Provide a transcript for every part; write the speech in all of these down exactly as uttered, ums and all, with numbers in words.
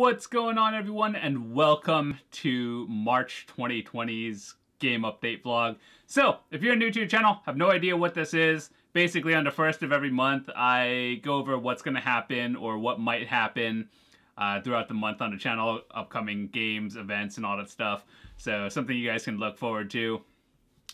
What's going on, everyone, and welcome to March twenty twenty's game update vlog. So, if you're new to your channel, have no idea what this is, basically on the first of every month, I go over what's going to happen or what might happen uh, throughout the month on the channel, upcoming games, events, and all that stuff. So, something you guys can look forward to.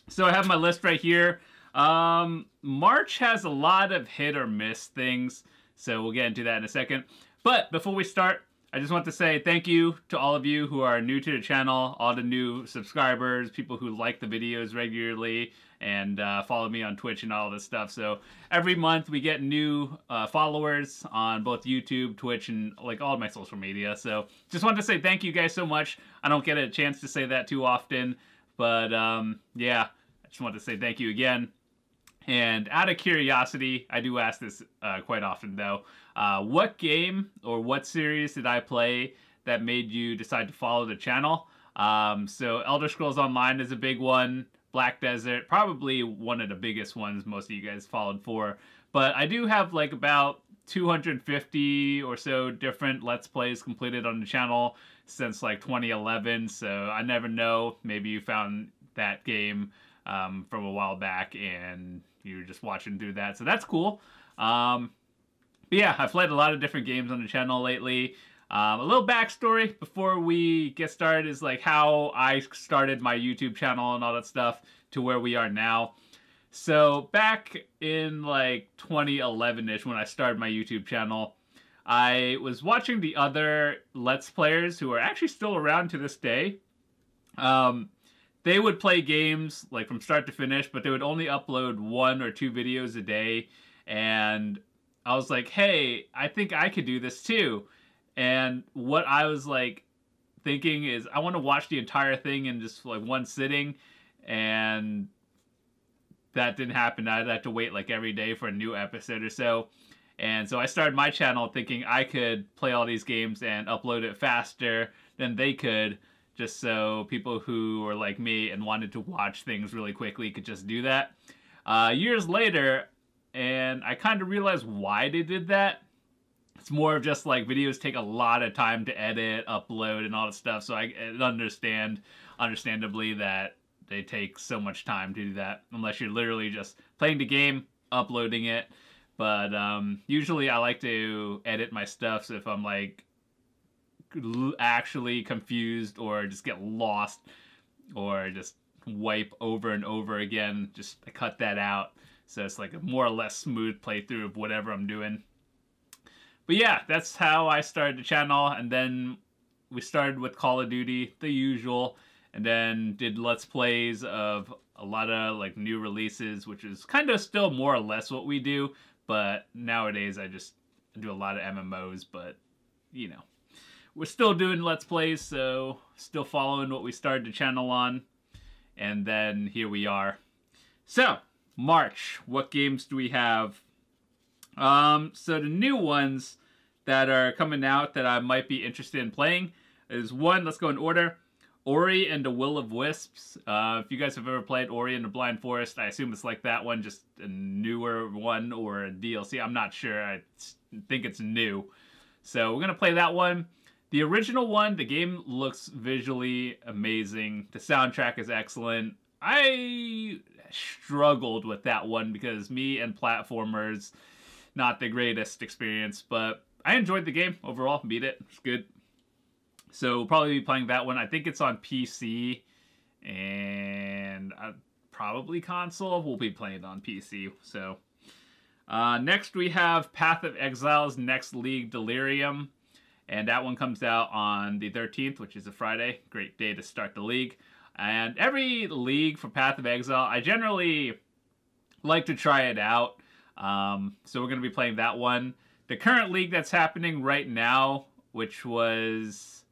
So, I have my list right here. Um, March has a lot of hit or miss things, so we'll get into that in a second. But before we start, I just want to say thank you to all of you who are new to the channel, all the new subscribers, people who like the videos regularly and uh, follow me on Twitch and all this stuff. So every month we get new uh, followers on both YouTube, Twitch, and like all of my social media. So just wanted to say thank you guys so much. I don't get a chance to say that too often, but um, yeah, I just wanted to say thank you again. And out of curiosity, I do ask this uh, quite often though, uh, what game or what series did I play that made you decide to follow the channel? Um, so Elder Scrolls Online is a big one, Black Desert, probably one of the biggest ones most of you guys followed for. But I do have like about two hundred fifty or so different Let's Plays completed on the channel since like twenty eleven, so I never know, maybe you found that game Um, from a while back and you were just watching through that, so that's cool. Um, but yeah, I've played a lot of different games on the channel lately. Um, a little backstory before we get started is like how I started my YouTube channel and all that stuff to where we are now. So back in like twenty eleven-ish when I started my YouTube channel, I was watching the other Let's Players who are actually still around to this day. Um, They would play games like from start to finish, but they would only upload one or two videos a day. And I was like, hey, I think I could do this too. And what I was like thinking is I want to watch the entire thing in just like one sitting. And that didn't happen. I'd have to wait like every day for a new episode or so. And so I started my channel thinking I could play all these games and upload it faster than they could, just so people who were like me and wanted to watch things really quickly could just do that. Uh, years later, and I kind of realized why they did that. It's more of just like videos take a lot of time to edit, upload, and all that stuff, so I understand, understandably, that they take so much time to do that, unless you're literally just playing the game, uploading it. But um, usually I like to edit my stuff, so if I'm like actually confused or just get lost or just wipe over and over again, just I cut that out, so it's like a more or less smooth playthrough of whatever I'm doing. But yeah, that's how I started the channel, and then we started with Call of Duty, the usual, and then did Let's Plays of a lot of like new releases, which is kind of still more or less what we do, but nowadays I just do a lot of M M Os. But you know, we're still doing Let's Plays, so still following what we started the channel on. And then here we are. So, March. What games do we have? Um, so the new ones that are coming out that I might be interested in playing is one, let's go in order, Ori and the Will of Wisps. Uh, if you guys have ever played Ori and the Blind Forest, I assume it's like that one, just a newer one or a D L C. I'm not sure. I think it's new. So we're going to play that one. The original one, the game looks visually amazing. The soundtrack is excellent. I struggled with that one because me and platformers, not the greatest experience, but I enjoyed the game overall. Beat it. It's good. So we'll probably be playing that one. I think it's on P C and probably console. We'll be playing it on P C. So uh, next we have Path of Exile's Next League Delirium. And that one comes out on the thirteenth, which is a Friday. Great day to start the league. And every league for Path of Exile, I generally like to try it out. Um, so we're going to be playing that one. The current league that's happening right now, which was...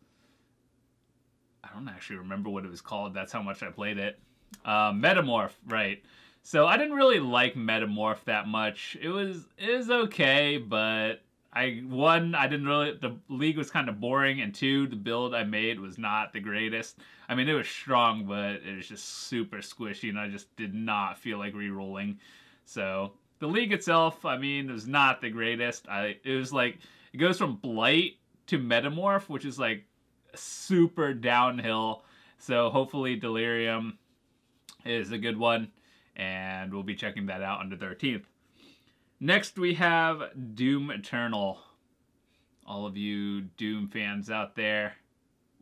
I don't actually remember what it was called. That's how much I played it. Uh, Metamorph, right. So I didn't really like Metamorph that much. It was, it was okay, but... I, one, I didn't really, the league was kind of boring, and two, the build I made was not the greatest. I mean, it was strong, but it was just super squishy, and I just did not feel like re-rolling. So, the league itself, I mean, it was not the greatest. I, it was like, it goes from Blight to Metamorph, which is like super downhill. So hopefully Delirium is a good one, and we'll be checking that out on the thirteenth. Next we have Doom Eternal. All of you Doom fans out there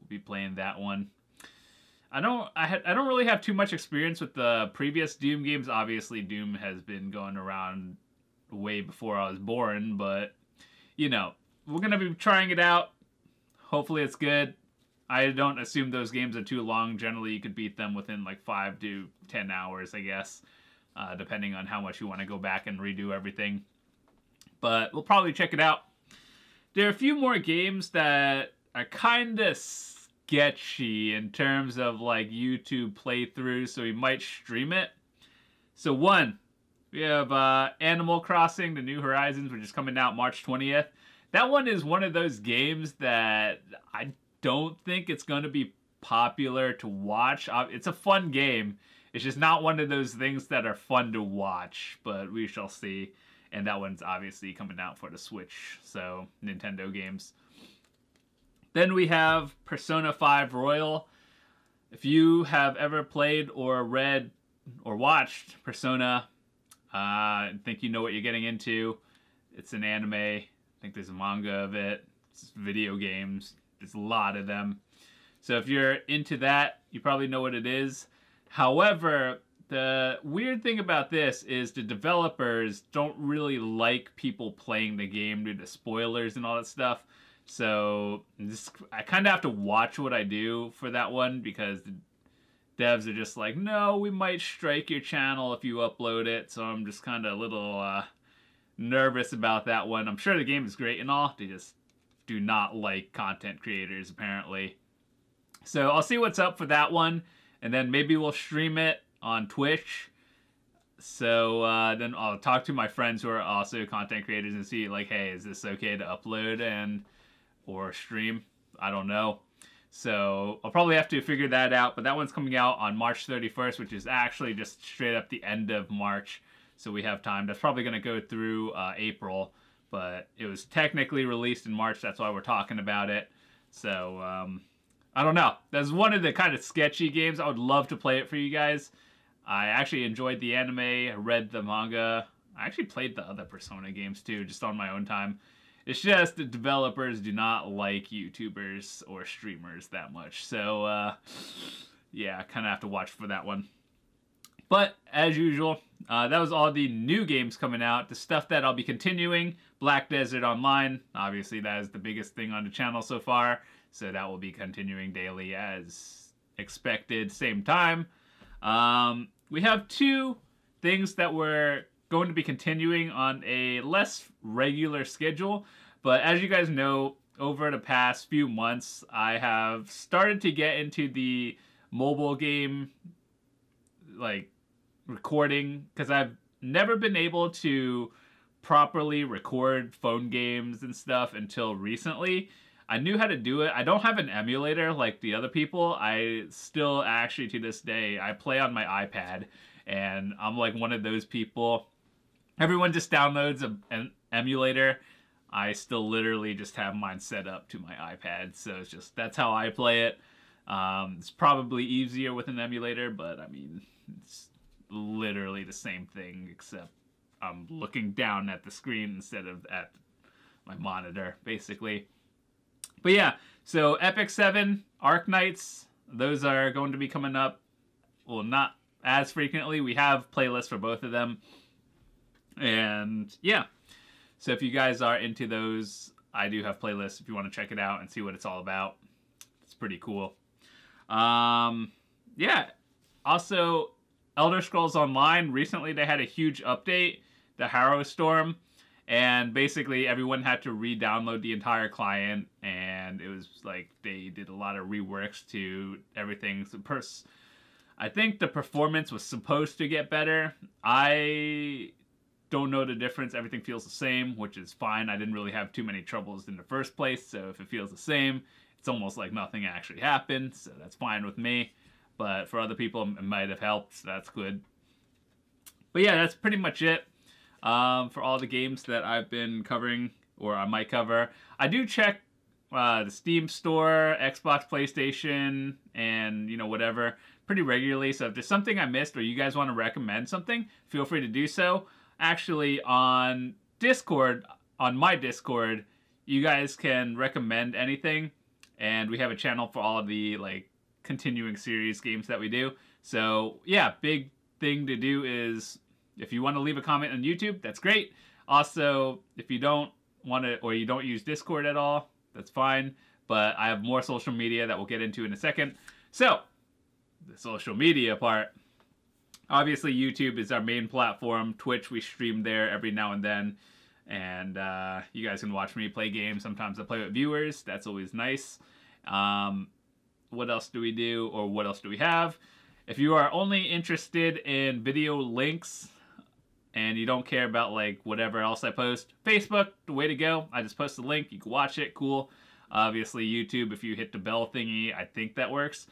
will be playing that one. I don't I, ha I don't really have too much experience with the previous Doom games. Obviously, Doom has been going around way before I was born, but, you know, we're going to be trying it out. Hopefully it's good. I don't assume those games are too long. Generally, you could beat them within, like, five to ten hours, I guess, uh, depending on how much you want to go back and redo everything. But we'll probably check it out. There are a few more games that are kind of sketchy in terms of like YouTube playthroughs, so we might stream it. So one, we have uh, Animal Crossing: The New Horizons, which is coming out March twentieth. That one is one of those games that I don't think it's going to be popular to watch. It's a fun game. It's just not one of those things that are fun to watch, but we shall see. And that one's obviously coming out for the Switch, so Nintendo games. Then we have Persona five Royal. If you have ever played or read or watched Persona, uh, I think you know what you're getting into. It's an anime. I think there's a manga of it. It's video games. There's a lot of them. So if you're into that, you probably know what it is. However, the weird thing about this is the developers don't really like people playing the game due to spoilers and all that stuff. So this, I kind of have to watch what I do for that one, because the devs are just like, no, we might strike your channel if you upload it. So I'm just kind of a little uh, nervous about that one. I'm sure the game is great and all. They just do not like content creators, apparently. So I'll see what's up for that one, and then maybe we'll stream it on Twitch. So uh, then I'll talk to my friends who are also content creators and see like, hey, is this okay to upload and or stream? I don't know. So I'll probably have to figure that out. But that one's coming out on March thirty-first, which is actually just straight up the end of March. So we have time. That's probably going to go through uh, April. But it was technically released in March. That's why we're talking about it. So um, I don't know. That's one of the kind of sketchy games. I would love to play it for you guys. I actually enjoyed the anime. I read the manga. I actually played the other Persona games too, just on my own time. It's just the developers do not like YouTubers or streamers that much. So, uh, yeah, I kind of have to watch for that one. But, as usual, uh, that was all the new games coming out. The stuff that I'll be continuing, Black Desert Online. Obviously, that is the biggest thing on the channel so far. So that will be continuing daily as expected, same time. Um, we have two things that we're going to be continuing on a less regular schedule, but as you guys know, over the past few months, I have started to get into the mobile game, like, recording, because I've never been able to properly record phone games and stuff until recently. I knew how to do it. I don't have an emulator like the other people. I still actually, to this day, I play on my iPad, and I'm like one of those people. Everyone just downloads a, an emulator. I still literally just have mine set up to my iPad, so it's just, that's how I play it. Um, it's probably easier with an emulator, but I mean, it's literally the same thing, except I'm looking down at the screen instead of at my monitor, basically. But yeah, so Epic seven, Knights, those are going to be coming up, well, not as frequently. We have playlists for both of them. And yeah, so if you guys are into those, I do have playlists if you want to check it out and see what it's all about. It's pretty cool. Um, yeah, also Elder Scrolls Online, recently they had a huge update, the Harrowstorm. And basically, everyone had to re-download the entire client, and it was like they did a lot of reworks to everything. So pers I think the performance was supposed to get better. I don't know the difference. Everything feels the same, which is fine. I didn't really have too many troubles in the first place, so if it feels the same, it's almost like nothing actually happened, so that's fine with me. But for other people, it might have helped, so that's good. But yeah, that's pretty much it. Um, for all the games that I've been covering, or I might cover. I do check uh, the Steam store, Xbox, PlayStation, and, you know, whatever, pretty regularly. So if there's something I missed or you guys want to recommend something, feel free to do so. Actually, on Discord, on my Discord, you guys can recommend anything. And we have a channel for all of the, like, continuing series games that we do. So, yeah, big thing to do is if you want to leave a comment on YouTube, that's great. Also, if you don't want to, or you don't use Discord at all, that's fine. But I have more social media that we'll get into in a second. So, the social media part. Obviously, YouTube is our main platform. Twitch, we stream there every now and then. And uh, you guys can watch me play games. Sometimes I play with viewers. That's always nice. Um, what else do we do, or what else do we have? If you are only interested in video links and you don't care about, like, whatever else I post, Facebook, the way to go. I just post the link. You can watch it. Cool. Obviously, YouTube, if you hit the bell thingy, I think that works.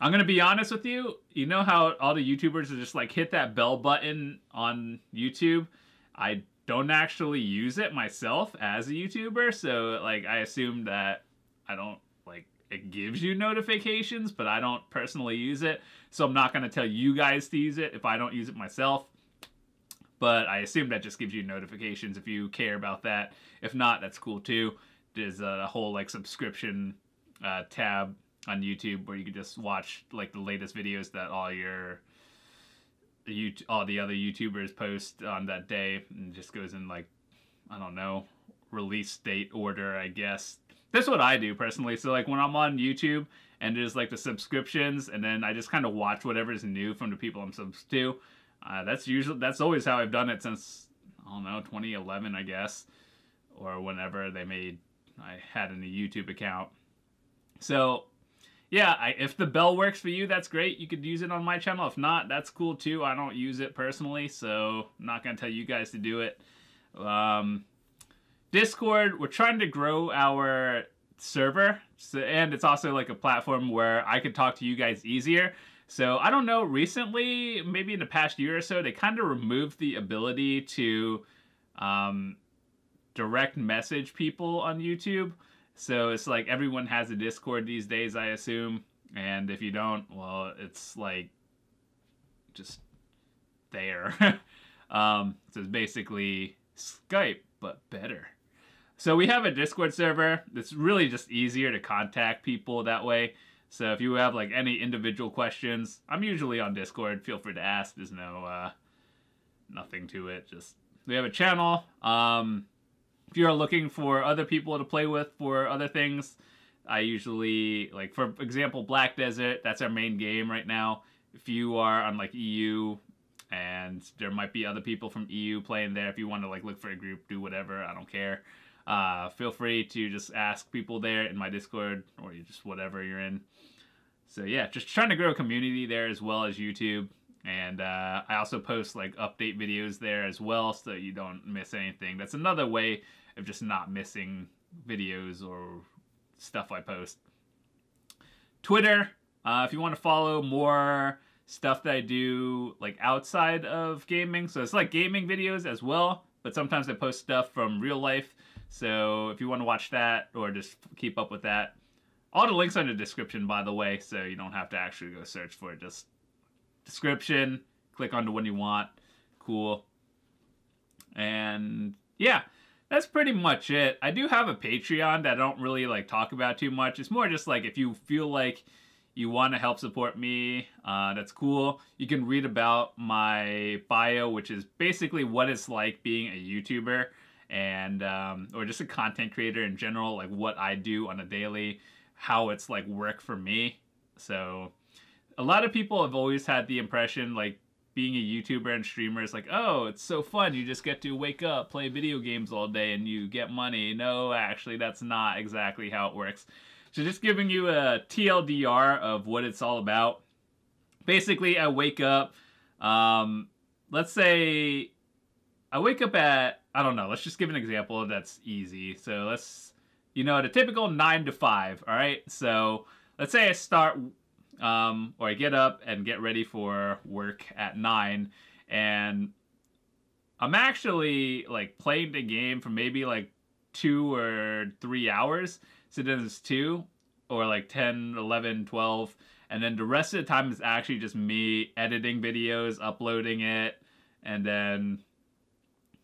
I'm going to be honest with you. You know how all the YouTubers are just, like, hit that bell button on YouTube? I don't actually use it myself as a YouTuber, so, like, I assume that I don't, like, it gives you notifications, but I don't personally use it, so I'm not going to tell you guys to use it if I don't use it myself, but I assume that just gives you notifications if you care about that. If not, that's cool, too. There's a whole, like, subscription uh, tab on YouTube where you can just watch, like, the latest videos that all your... You, all the other YouTubers post on that day, and just goes in, like, I don't know, release date order, I guess. That's what I do personally. So, like, when I'm on YouTube and there's, like, the subscriptions, and then I just kind of watch whatever's new from the people I'm subs to. Uh, that's usually that's always how I've done it since, I don't know, twenty eleven, I guess, or whenever they made I had a YouTube account. So. Yeah, I, if the bell works for you, that's great. You could use it on my channel. If not, that's cool too. I don't use it personally, so I'm not going to tell you guys to do it. Um, Discord, we're trying to grow our server, so, and it's also like a platform where I could talk to you guys easier. So I don't know, recently, maybe in the past year or so, they kind of removed the ability to um, direct message people on YouTube. So it's like everyone has a Discord these days, I assume. And if you don't, well, it's like just there. um, so it's basically Skype, but better. So we have a Discord server. It's really just easier to contact people that way. So if you have like any individual questions, I'm usually on Discord. Feel free to ask. There's no, uh, nothing to it. Just, we have a channel. Um... If you're looking for other people to play with for other things, I usually, like, for example, Black Desert, that's our main game right now. If you are on, like, E U, and there might be other people from E U playing there, if you want to, like, look for a group, do whatever, I don't care. Uh, feel free to just ask people there in my Discord, or just whatever you're in. So, yeah, just trying to grow a community there as well as YouTube. And uh, I also post, like, update videos there as well, so you don't miss anything. That's another way of just not missing videos or stuff I post. Twitter, uh, if you want to follow more stuff that I do, like, outside of gaming. So it's like gaming videos as well, but sometimes I post stuff from real life. So if you want to watch that or just keep up with that. All the links are in the description, by the way, so you don't have to actually go search for it. Just description, click on the one you want. Cool. And, yeah. That's pretty much it. I do have a Patreon that I don't really, like, talk about too much. It's more just, like, if you feel like you want to help support me, uh, that's cool. You can read about my bio, which is basically what it's like being a YouTuber and um, or just a content creator in general, like what I do on a daily, how it's, like, work for me. So a lot of people have always had the impression, like, being a YouTuber and streamer is like, oh, it's so fun. You just get to wake up, play video games all day, and you get money. No, actually, that's not exactly how it works. So just giving you a T L D R of what it's all about. Basically, I wake up, um, let's say I wake up at, I don't know, let's just give an example that's easy. So let's, you know, the typical nine to five, all right? So let's say I start... Um, or I get up and get ready for work at nine, and I'm actually, like, playing the game for maybe, like, two or three hours. So then it's two or like ten, eleven, twelve. And then the rest of the time is actually just me editing videos, uploading it, and then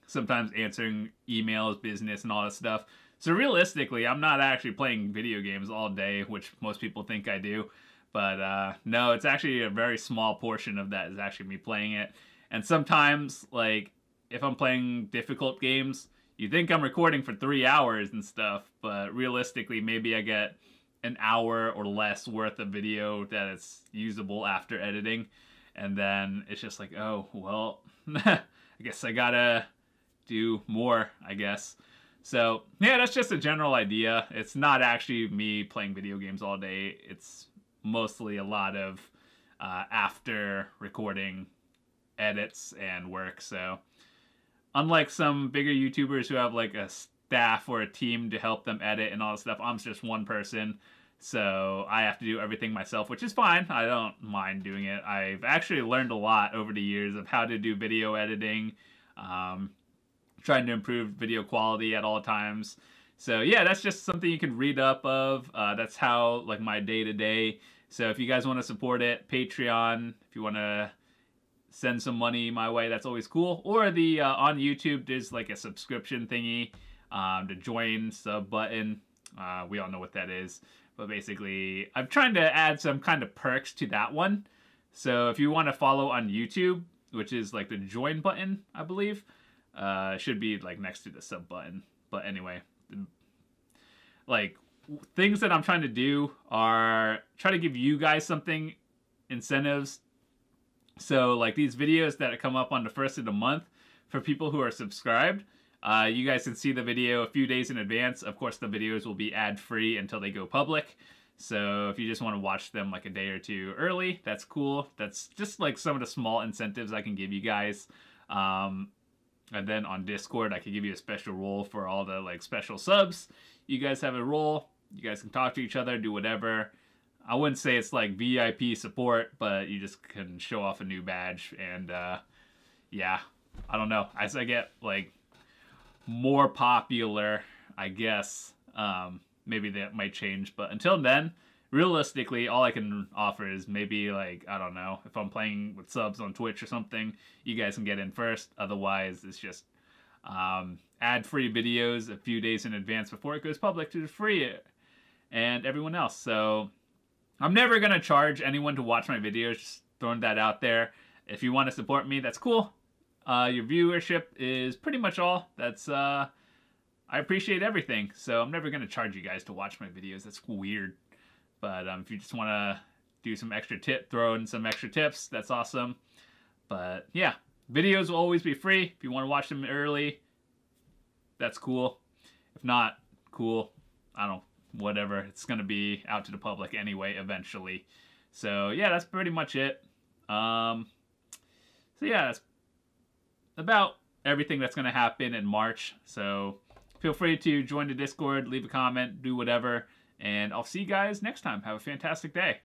sometimes answering emails, business, and all that stuff. So realistically, I'm not actually playing video games all day, which most people think I do. But uh, no, it's actually a very small portion of that is actually me playing it. And sometimes, like, if I'm playing difficult games, you think I'm recording for three hours and stuff, but realistically, maybe I get an hour or less worth of video that it's usable after editing. And then it's just like, oh, well, I guess I gotta do more, I guess. So, yeah, that's just a general idea. It's not actually me playing video games all day. It's mostly a lot of uh, after recording edits and work. So unlike some bigger YouTubers who have like a staff or a team to help them edit and all that stuff, I'm just one person. So I have to do everything myself, which is fine. I don't mind doing it. I've actually learned a lot over the years of how to do video editing, um, trying to improve video quality at all times. So yeah, that's just something you can read up of. Uh, that's how like my day to day. So if you guys want to support it, Patreon, if you want to send some money my way, that's always cool. Or the uh, on YouTube, there's like a subscription thingy, um, the join sub button. Uh, we all know what that is. But basically, I'm trying to add some kind of perks to that one. So if you want to follow on YouTube, which is like the join button, I believe, uh, should be like next to the sub button. But anyway, like things that I'm trying to do are try to give you guys something, incentives. So like these videos that come up on the first of the month for people who are subscribed, uh, you guys can see the video a few days in advance. Of course, the videos will be ad free until they go public. So if you just want to watch them like a day or two early, that's cool. That's just like some of the small incentives I can give you guys. Um, And then on Discord, I can give you a special role for all the like special subs. You guys have a role. You guys can talk to each other, do whatever. I wouldn't say it's like V I P support, but you just can show off a new badge. And uh, yeah, I don't know. As I get like more popular, I guess, um, maybe that might change. But until then, realistically, all I can offer is maybe, like, I don't know, if I'm playing with subs on Twitch or something, you guys can get in first. Otherwise, it's just um, ad-free videos a few days in advance before it goes public to the free and everyone else. So I'm never going to charge anyone to watch my videos, just throwing that out there. If you want to support me, that's cool. Uh, your viewership is pretty much all. That's uh, I appreciate everything. So I'm never going to charge you guys to watch my videos. That's weird. But um, if you just want to do some extra tip, throw in some extra tips, that's awesome. But yeah, videos will always be free. If you want to watch them early, that's cool. If not, cool. I don't, whatever. It's going to be out to the public anyway, eventually. So yeah, that's pretty much it. Um, so yeah, that's about everything that's going to happen in March. So feel free to join the Discord, leave a comment, do whatever. And I'll see you guys next time. Have a fantastic day.